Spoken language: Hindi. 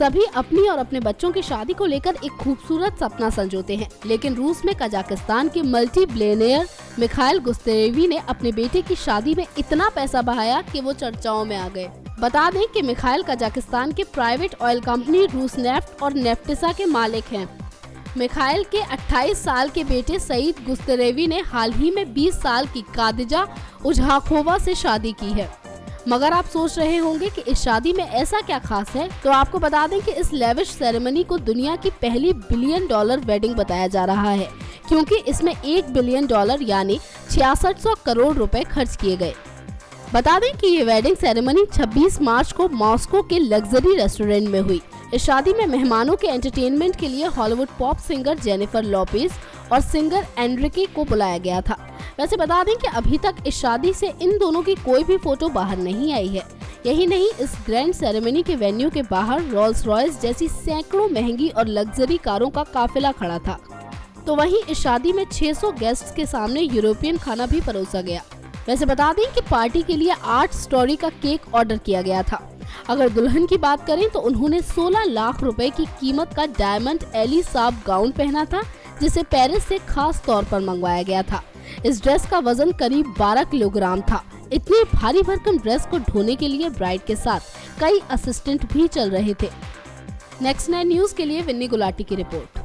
सभी अपनी और अपने बच्चों की शादी को लेकर एक खूबसूरत सपना संजोते हैं, लेकिन रूस में कजाकिस्तान के मल्टी बिलियनेयर मिखाइल गुस्तेरेवी ने अपने बेटे की शादी में इतना पैसा बहाया कि वो चर्चाओं में आ गए। बता दें कि मिखाइल कजाकिस्तान के प्राइवेट ऑयल कंपनी रूसनेफ्ट और नेफ्टिसा के मालिक हैं। मिखाइल के 28 साल के बेटे सईद गुस्तेरेवी ने हाल ही में 20 साल की कादिजा उझाखोवा से शादी की है। मगर आप सोच रहे होंगे कि इस शादी में ऐसा क्या खास है, तो आपको बता दें कि इस लेविश सेरेमनी को दुनिया की पहली $1 बिलियन वेडिंग बताया जा रहा है, क्योंकि इसमें $1 बिलियन यानी 6600 करोड़ रुपए खर्च किए गए। बता दें कि ये वेडिंग सेरेमनी 26 मार्च को मॉस्को के लग्जरी रेस्टोरेंट में हुई। इस शादी में मेहमानों के एंटरटेनमेंट के लिए Hollywood pop singer Jennifer Lopez और सिंगर एंड्रिके को बुलाया गया था। वैसे बता दें कि अभी तक इस शादी से इन दोनों की कोई भी फोटो बाहर नहीं आई है। यही नहीं, इस ग्रैंड सेरेमनी के वेन्यू के बाहर रोल्स रॉयस जैसी सैकड़ों महंगी और लग्जरी कारों का काफिला खड़ा था। तो वहीं इस शादी में 600 गेस्ट्स के सामने यूरोपियन खाना भी परोसा गया। वैसे बता दें कि पार्टी के लिए 8 स्टोरी का केक ऑर्डर किया गया था। अगर दुल्हन की बात करें तो उन्होंने 16 लाख रुपए की कीमत का डायमंड एली साब गाउन पहना था, जिसे पेरिस से खास तौर पर मंगवाया गया था। इस ड्रेस का वजन करीब 12 किलोग्राम था। इतनी भारी भरकम ड्रेस को ढोने के लिए ब्राइड के साथ कई असिस्टेंट भी चल रहे थे। नेक्स्ट 9 न्यूज़ के लिए विन्नी गुलाटी की रिपोर्ट।